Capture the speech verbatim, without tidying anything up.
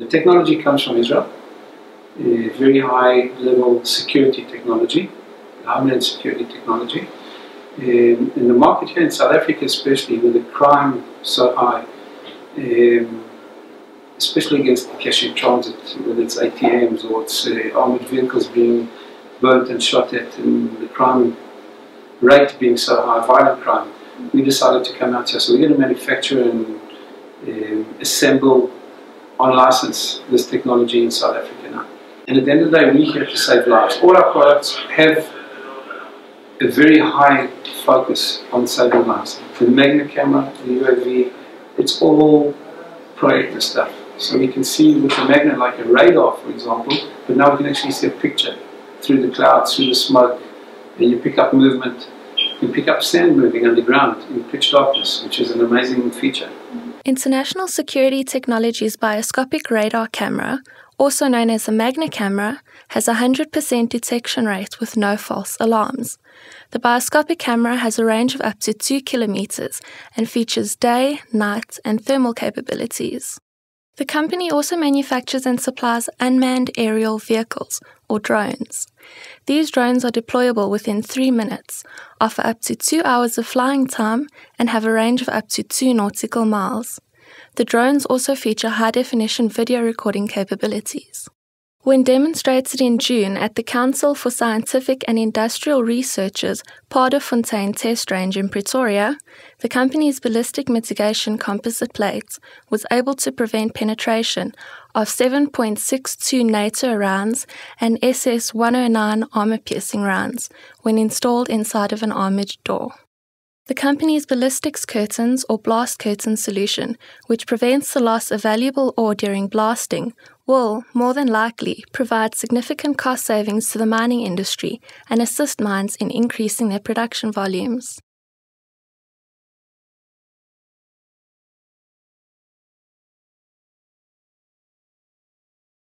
The technology comes from Israel, a very high-level security technology, homeland security technology. Um, and the market here in South Africa, especially with the crime so high, um, especially against the cash in transit, whether it's A T Ms or it's uh, armored vehicles being burnt and shot at, and the crime rate being so high, violent crime, we decided to come out here. So we're going to manufacture and um, assemble on license this technology in South Africa now. And at the end of the day, we're here to save lives. All our products have a very high focus on saving lives. The Magna Camera, the U A V, it's all projector stuff. So we can see with the Magna, like a radar, for example, but now we can actually see a picture through the clouds, through the smoke, and you pick up movement. You pick up sand moving underground in pitch darkness, which is an amazing feature. International Security Technologies' Bioscopic Radar Camera, also known as the Magna Camera, has a one hundred percent detection rate with no false alarms. The Bioscopic Camera has a range of up to two kilometers and features day, night and thermal capabilities. The company also manufactures and supplies unmanned aerial vehicles, or drones. These drones are deployable within three minutes, offer up to two hours of flying time, and have a range of up to two nautical miles. The drones also feature high-definition video recording capabilities. When demonstrated in June at the Council for Scientific and Industrial Research's Pardefontein Test Range in Pretoria, the company's ballistic mitigation composite plate was able to prevent penetration of seven point six two NATO rounds and S S one oh nine armor-piercing rounds when installed inside of an armored door. The company's ballistics curtains or blast curtain solution, which prevents the loss of valuable ore during blasting, will, more than likely, provide significant cost savings to the mining industry and assist mines in increasing their production volumes.